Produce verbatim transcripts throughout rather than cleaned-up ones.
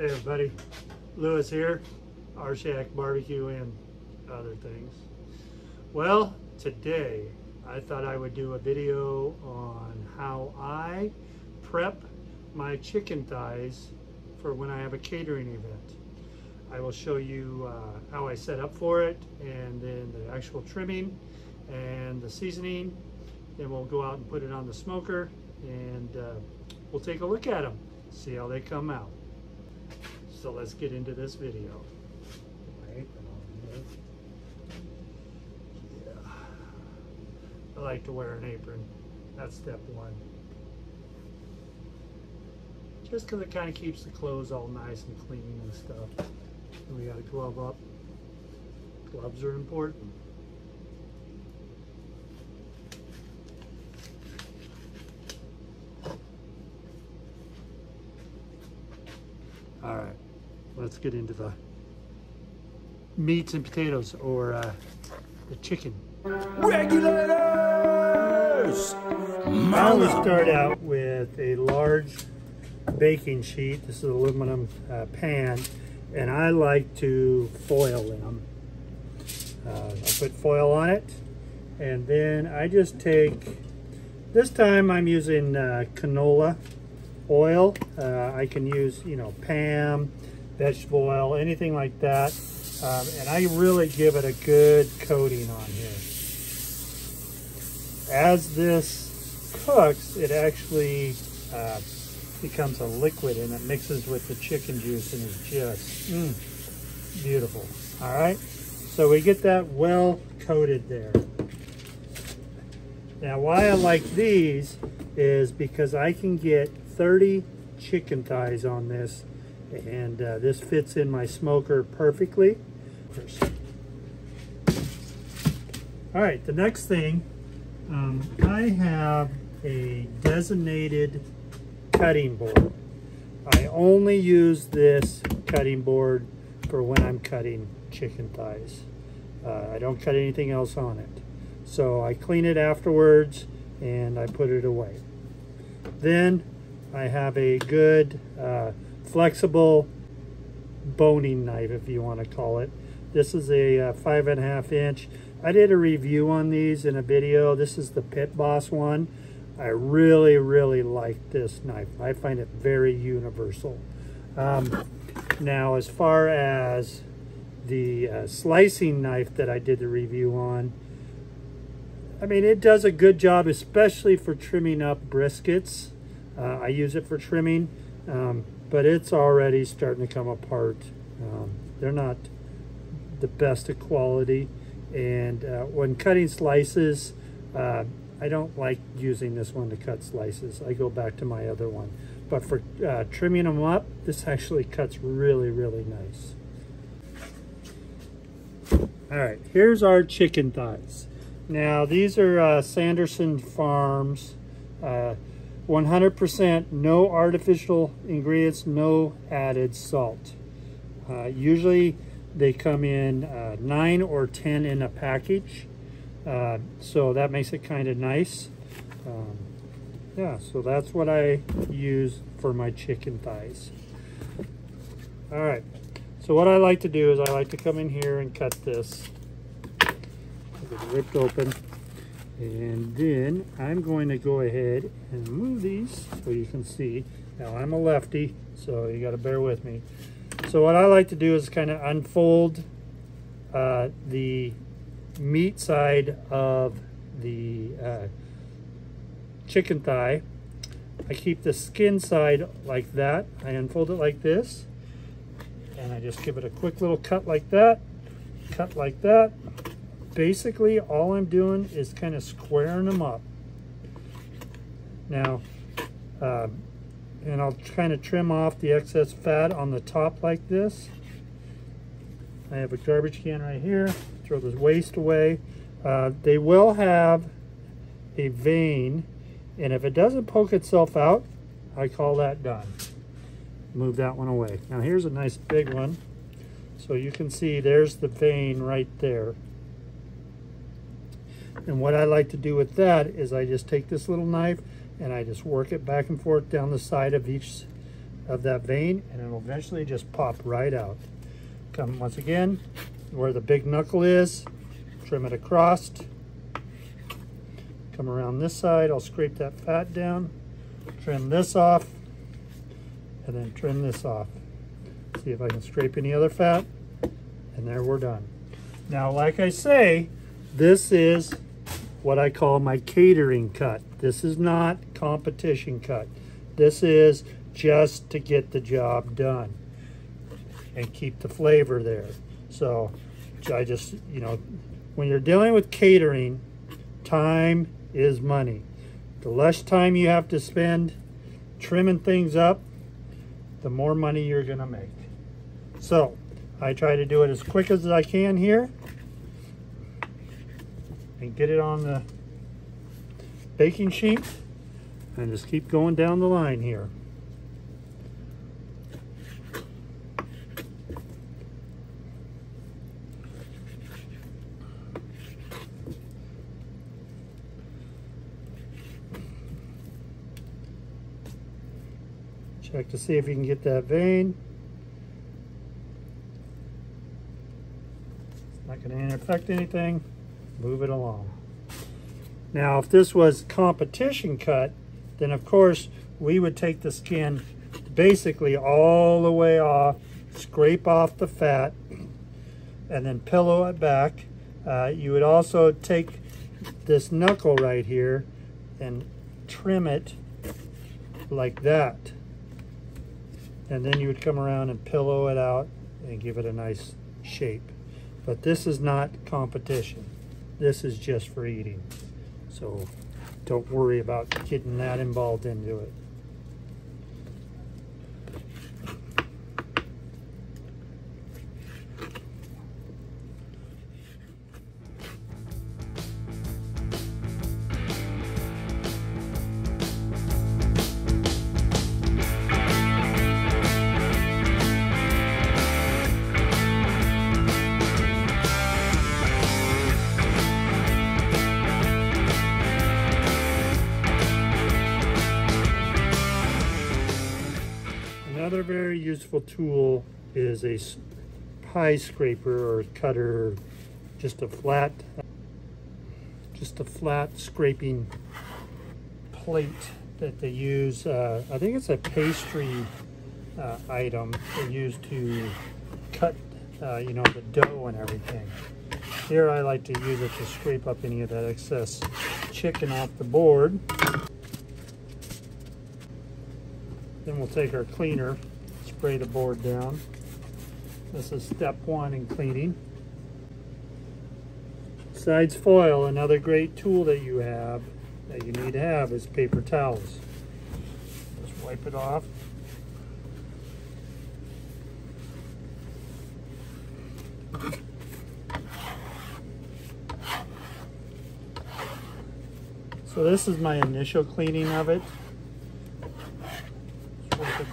Hey everybody, Lewis here, R Shack Barbecue and other things. Well, today I thought I would do a video on how I prep my chicken thighs for when I have a catering event. I will show you uh, how I set up for it, and then the actual trimming and the seasoning. Then we'll go out and put it on the smoker, and uh, we'll take a look at them, see how they come out. So let's get into this video. Yeah. I like to wear an apron. That's step one. Just because it kind of keeps the clothes all nice and clean and stuff. And we got to glove up. Gloves are important. All right, let's get into the meats and potatoes, or uh, the chicken. Regulators! I will start out with a large baking sheet. This is an aluminum uh, pan, and I like to foil them. Uh, I put foil on it, and then I just take, this time I'm using uh, canola oil. Uh, I can use, you know, P A M, vegetable oil, anything like that. Um, and I really give it a good coating on here. As this cooks, it actually uh, becomes a liquid, and it mixes with the chicken juice, and it's just mm, beautiful. All right, so we get that well coated there. Now, why I like these is because I can get thirty chicken thighs on this, and uh, this fits in my smoker perfectly. All right, the next thing, um, I have a designated cutting board. I only use this cutting board for when I'm cutting chicken thighs. Uh, I don't cut anything else on it. So I clean it afterwards and I put it away. Then I have a good uh, flexible boning knife, if you want to call it. This is a uh, five and a half inch. I did a review on these in a video. This is the Pit Boss one. I really, really like this knife. I find it very universal. Um, now, as far as the uh, slicing knife that I did the review on, I mean, it does a good job, especially for trimming up briskets. Uh, I use it for trimming, um, but it's already starting to come apart. Um, they're not the best of quality. And uh, when cutting slices, uh, I don't like using this one to cut slices. I go back to my other one. But for uh, trimming them up, this actually cuts really, really nice. All right, here's our chicken thighs. Now, these are uh, Sanderson Farms. Uh, one hundred percent no artificial ingredients, no added salt. Uh, usually they come in uh, nine or ten in a package, uh, so that makes it kind of nice. Um, yeah, so that's what I use for my chicken thighs. All right, so what I like to do is I like to come in here and cut this. It's ripped open. And then I'm going to go ahead and move these so you can see. Now, I'm a lefty, so you got to bear with me. So what I like to do is kind of unfold uh, the meat side of the uh, chicken thigh. I keep the skin side like that. I unfold it like this, and I just give it a quick little cut like that, cut like that. Basically, all I'm doing is kind of squaring them up. Now, uh, and I'll kind of trim off the excess fat on the top like this. I have a garbage can right here. Throw this waste away. Uh, they will have a vein, and if it doesn't poke itself out, I call that done. Move that one away. Now, here's a nice big one. So you can see there's the vein right there. And what I like to do with that is I just take this little knife and I just work it back and forth down the side of each of that vein, and it'll eventually just pop right out. Come once again where the big knuckle is, trim it across. Come around this side, I'll scrape that fat down, trim this off, and then trim this off. See if I can scrape any other fat, and there, we're done. Now, like I say, this is what I call my catering cut. This is not competition cut. This is just to get the job done and keep the flavor there. So I just, you know, when you're dealing with catering, time is money. The less time you have to spend trimming things up, the more money you're gonna make. So I try to do it as quick as I can here and get it on the baking sheet and just keep going down the line here. Check to see if you can get that vein. It's not going to affect anything. Move it along. Now, if this was competition cut, then of course we would take the skin basically all the way off, scrape off the fat, and then pillow it back. Uh, you would also take this knuckle right here and trim it like that. And then you would come around and pillow it out and give it a nice shape. But this is not competition. This is just for eating. So don't worry about getting that involved into it. Another very useful tool is a pie scraper or cutter, just a flat, just a flat scraping plate that they use. Uh, I think it's a pastry uh, item they use to cut, uh, you know, the dough and everything. Here I like to use it to scrape up any of that excess chicken off the board. Then we'll take our cleaner, spray the board down. This is step one in cleaning. Besides foil, another great tool that you have, that you need to have, is paper towels. Just wipe it off. So this is my initial cleaning of it.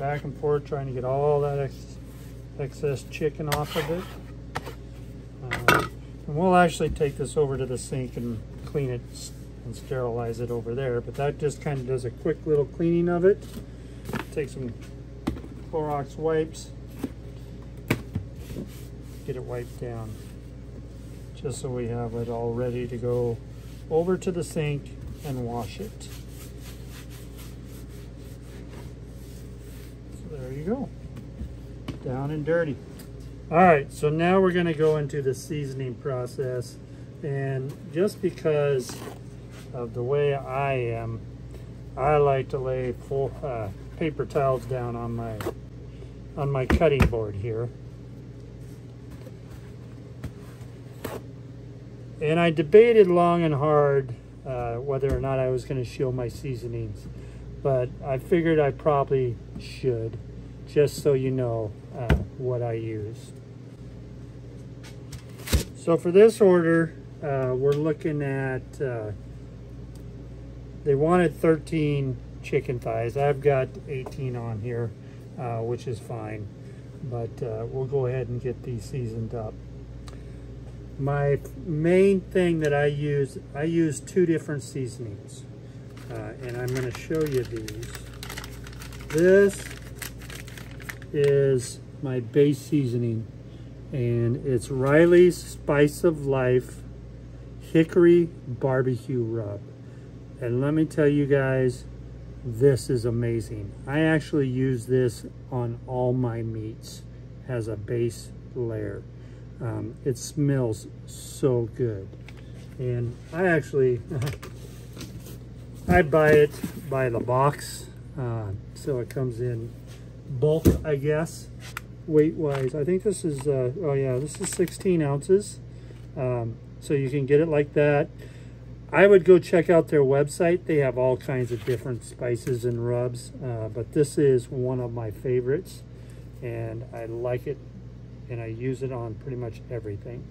Back and forth, trying to get all that ex excess chicken off of it. Uh, and we'll actually take this over to the sink and clean it and sterilize it over there, but that just kind of does a quick little cleaning of it. Take some Clorox wipes, get it wiped down, just so we have it all ready to go over to the sink and wash it. There you go, down and dirty. All right, so now we're gonna go into the seasoning process. And just because of the way I am, I like to lay full, uh, paper towels down on my, on my cutting board here. And I debated long and hard uh, whether or not I was gonna show my seasonings, but I figured I probably should, just so you know uh, what I use. So for this order, uh, we're looking at, uh, they wanted thirteen chicken thighs. I've got eighteen on here, uh, which is fine, but uh, we'll go ahead and get these seasoned up. My main thing that I use, I use two different seasonings. Uh, and I'm going to show you these. This is my base seasoning, and it's Riley's Spice of Life Hickory Barbecue Rub. And let me tell you guys, this is amazing. I actually use this on all my meats as a base layer. Um, it smells so good. And I actually, I buy it by the box. Uh, so it comes in bulk, I guess, weight-wise. I think this is, uh, oh yeah, this is sixteen ounces. Um, so you can get it like that. I would go check out their website. They have all kinds of different spices and rubs, uh, but this is one of my favorites, and I like it, and I use it on pretty much everything.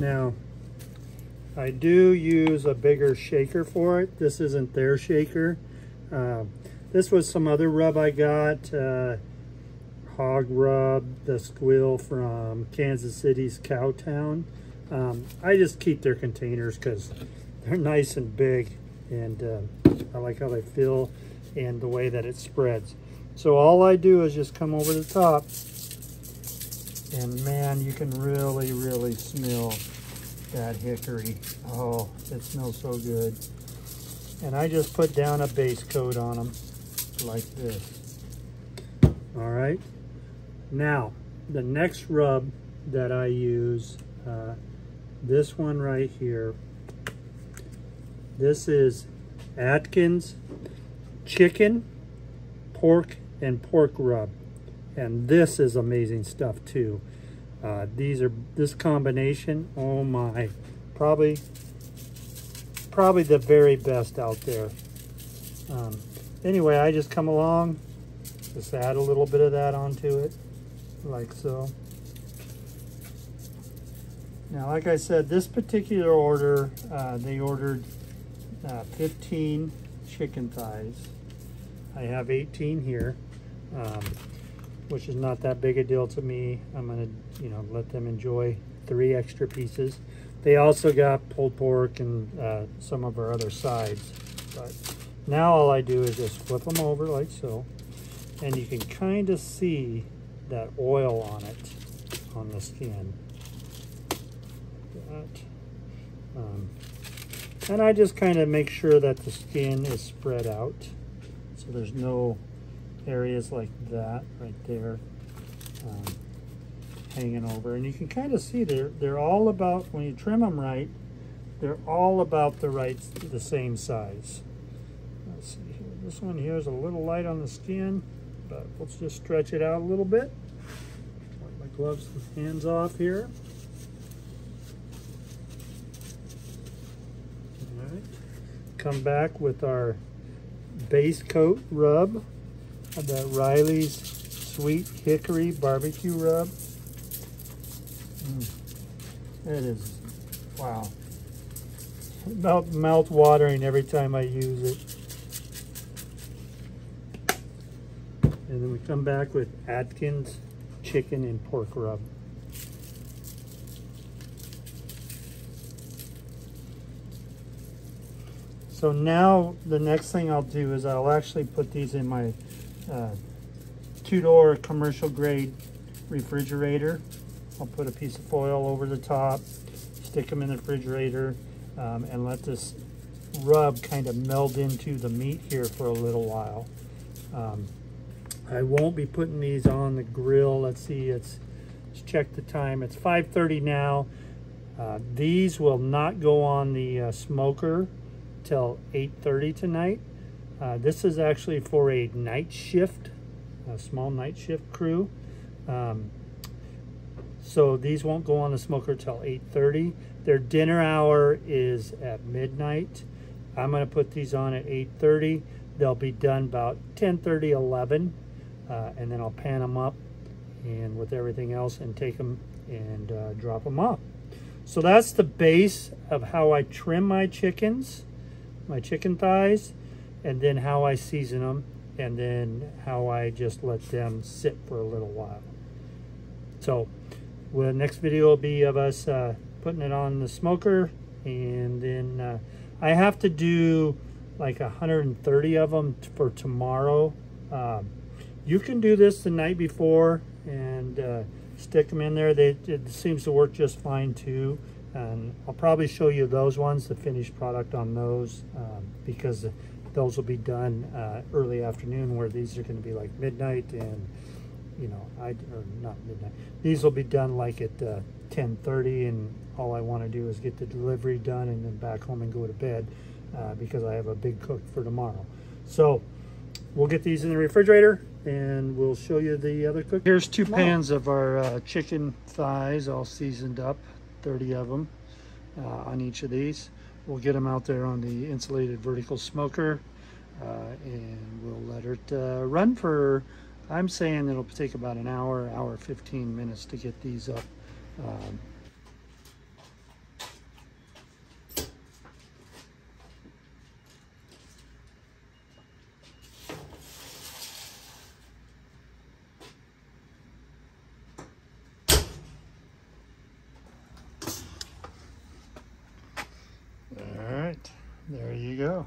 Now, I do use a bigger shaker for it. This isn't their shaker. Uh, this was some other rub I got. Uh, hog rub, the squill from Kansas City's Cowtown. Um, I just keep their containers because they're nice and big, and uh, I like how they feel and the way that it spreads. So all I do is just come over the top, and man, you can really, really smell that hickory. Oh, it smells so good. And I just put down a base coat on them like this. All right. Now, the next rub that I use, uh, this one right here, this is Adkins Chicken Pork and Pork Rub. And this is amazing stuff too. Uh, these are, this combination, oh my, probably, probably the very best out there. Um, anyway, I just come along, just add a little bit of that onto it. Like so. Now, like I said, this particular order, uh, they ordered uh, fifteen chicken thighs. I have eighteen here, um, which is not that big a deal to me. I'm gonna, you know, let them enjoy three extra pieces. They also got pulled pork and uh, some of our other sides. But now all I do is just flip them over like so, and you can kind of see that oil on it, on the skin. That. Um, and I just kind of make sure that the skin is spread out, so there's no areas like that right there um, hanging over. And you can kind of see they're, they're all about, when you trim them right, they're all about the right, the same size. Let's see here. This one here is a little light on the skin, but let's just stretch it out a little bit. Wipe my gloves and hands off here. All right. Come back with our base coat rub, that Riley's Sweet Hickory Barbecue Rub. Mm. It is, wow. About mouth-watering every time I use it. And then we come back with Adkins Chicken and Pork Rub. So now the next thing I'll do is I'll actually put these in my uh, two-door commercial grade refrigerator. I'll put a piece of foil over the top, stick them in the refrigerator, um, and let this rub kind of meld into the meat here for a little while. Um, I won't be putting these on the grill. Let's see, it's, let's check the time. It's five thirty now. Uh, these will not go on the uh, smoker till eight thirty tonight. Uh, this is actually for a night shift, a small night shift crew. Um, so these won't go on the smoker till eight thirty. Their dinner hour is at midnight. I'm gonna put these on at eight thirty. They'll be done about ten thirty, eleven. Uh, and then I'll pan them up and with everything else and take them and uh, drop them off. So that's the base of how I trim my chickens, my chicken thighs, and then how I season them, and then how I just let them sit for a little while. So well, the next video will be of us uh, putting it on the smoker, and then uh, I have to do like one hundred thirty of them for tomorrow. Um, you can do this the night before and uh, stick them in there. They, it seems to work just fine too. And I'll probably show you those ones, the finished product on those, um, because those will be done uh, early afternoon, where these are going to be like midnight, and you know, I or not midnight. These will be done like at uh, ten thirty, and all I want to do is get the delivery done and then back home and go to bed, uh, because I have a big cook for tomorrow. So we'll get these in the refrigerator and we'll show you the other cook. Here's two tomorrow. pans of our uh, chicken thighs, all seasoned up, thirty of them uh, on each of these. We'll get them out there on the insulated vertical smoker, uh, and we'll let it uh, run for, I'm saying it'll take about an hour, hour fifteen minutes to get these up. Um, all right, there you go.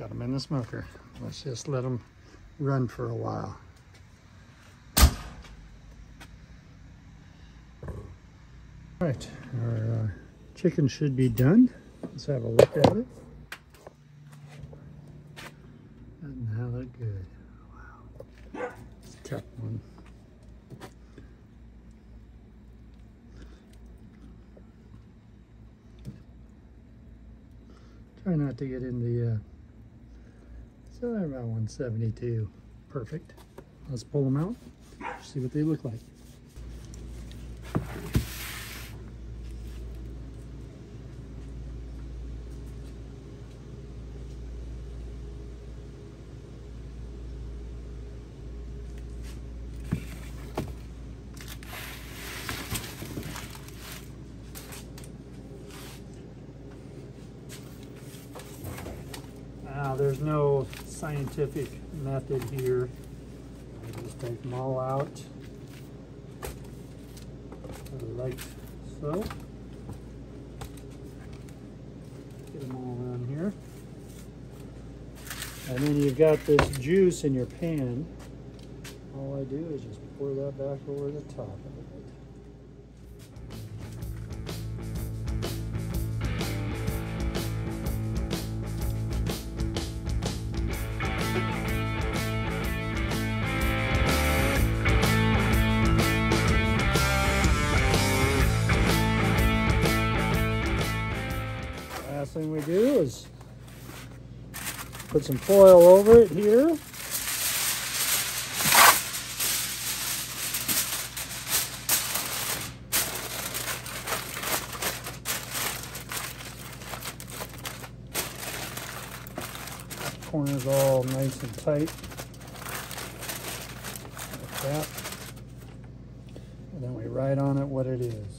Got them in the smoker. Let's just let them run for a while. All right, our uh, chicken should be done. Let's have a look at it. Doesn't that look good? Wow. Let's cut one. Try not to get in the, uh, so they're about one seventy-two. Perfect. Let's pull them out, see what they look like. Now, there's no scientific method here. I just take them all out like so. Get them all around here. And then you've got this juice in your pan. All I do is just pour that back over the top of it. Thing we do is put some foil over it here. That corner's all nice and tight, like that. And then we write on it what it is.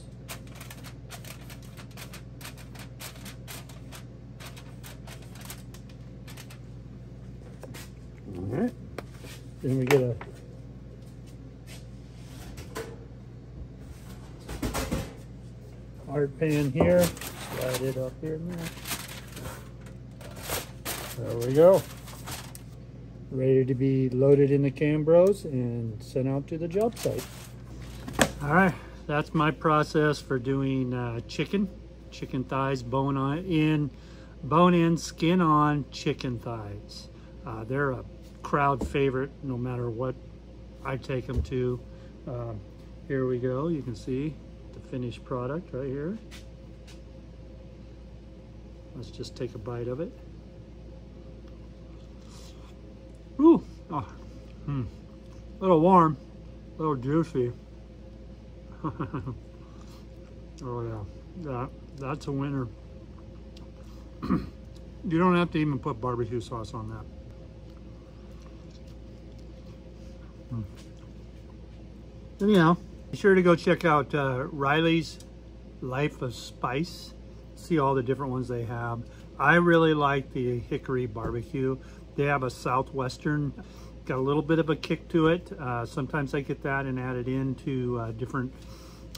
Then we get a hard pan here, slide it up here and there. There we go. Ready to be loaded in the Cambros and sent out to the job site. All right, that's my process for doing uh, chicken. Chicken thighs, bone on in, bone in, skin on chicken thighs. Uh, they're a crowd favorite no matter what I take them to. Uh, here we go, you can see the finished product right here. Let's just take a bite of it. Ooh, oh, hmm. A little warm, a little juicy. Oh yeah, that, that's a winner. You don't have to even put barbecue sauce on that. Anyhow, be sure to go check out uh, Riley's Life of Spice. See all the different ones they have. I really like the Hickory Barbecue. They have a Southwestern, got a little bit of a kick to it. Uh, sometimes I get that and add it into uh, different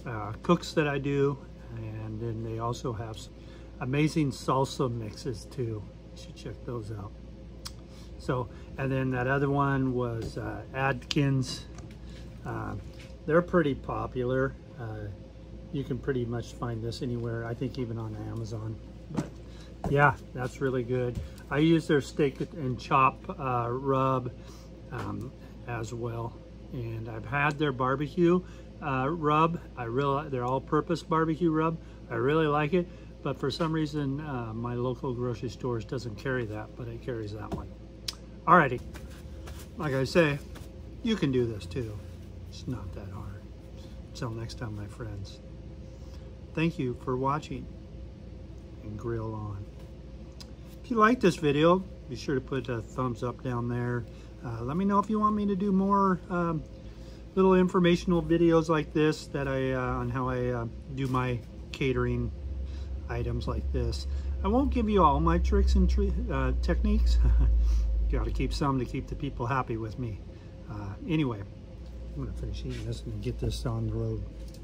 uh, cooks that I do. And then they also have some amazing salsa mixes too. You should check those out. So, and then that other one was uh, Adkins. Uh, they're pretty popular. Uh, you can pretty much find this anywhere, I think even on Amazon. But yeah, that's really good. I use their steak and chop uh, rub um, as well. And I've had their barbecue uh, rub. I really, their all-purpose barbecue rub. I really like it. But for some reason, uh, my local grocery stores doesn't carry that, but it carries that one. Alrighty, like I say, you can do this too. It's not that hard. Until next time, my friends. Thank you for watching, and grill on. If you like this video, be sure to put a thumbs up down there. Uh, let me know if you want me to do more um, little informational videos like this, that I uh, on how I uh, do my catering items like this. I won't give you all my tricks and tri uh, techniques. Got to keep some to keep the people happy with me. Uh, anyway, I'm going to finish eating this and get this on the road.